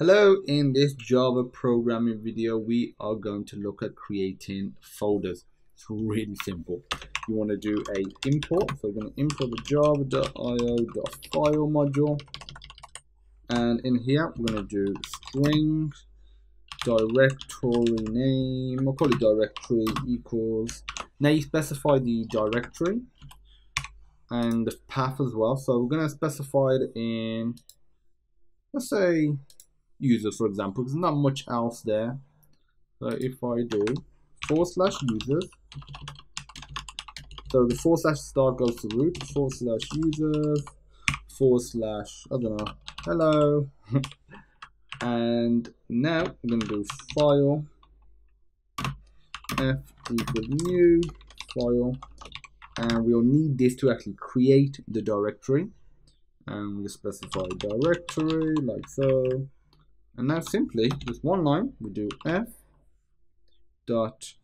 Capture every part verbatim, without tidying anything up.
Hello, in this Java programming video, we are going to look at creating folders. It's really simple. You want to do a import. So we're going to import the java dot i o dot file module. And in here, we're going to do string directory name. I'll call it directory equals. Now you specify the directory and the path as well. So we're going to specify it in, let's say, users, for example, because there's not much else there. So if I do forward slash users, so the forward slash start goes to root, forward slash users, forward slash, I don't know, hello. And now I'm going to do file, f equals new file, and we'll need this to actually create the directory. And we specify directory like so. And now simply, just one line, we do f dot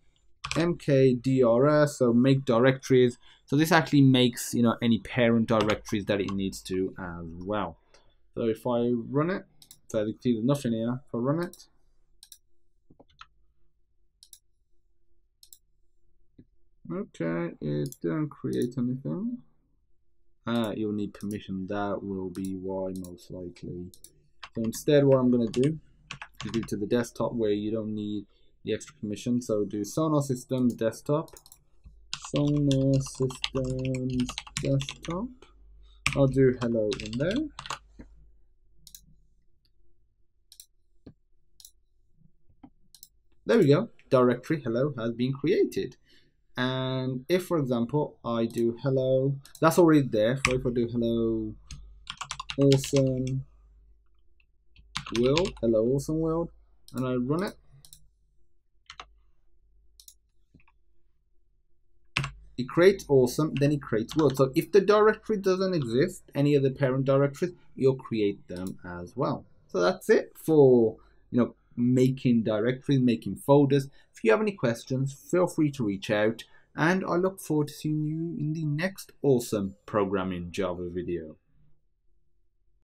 mkdrs, so make directories. So this actually makes, you know, any parent directories that it needs to as well. So if I run it, so you see there's nothing here. If I run it, okay, it didn't create anything. Ah, you'll need permission. That will be why, most likely. So instead, what I'm going to do is do to the desktop where you don't need the extra permission. So do Sonar Systems desktop, Sonar Systems desktop. I'll do hello in there. There we go. Directory hello has been created. And if, for example, I do hello, that's already there. So if I do hello, awesome world, hello awesome world, and I run it, it creates awesome, then it creates world. So if the directory doesn't exist, any of the parent directories, you'll create them as well. So that's it for, you know, making directories, making folders. If you have any questions, feel free to reach out, and I look forward to seeing you in the next awesome programming Java video.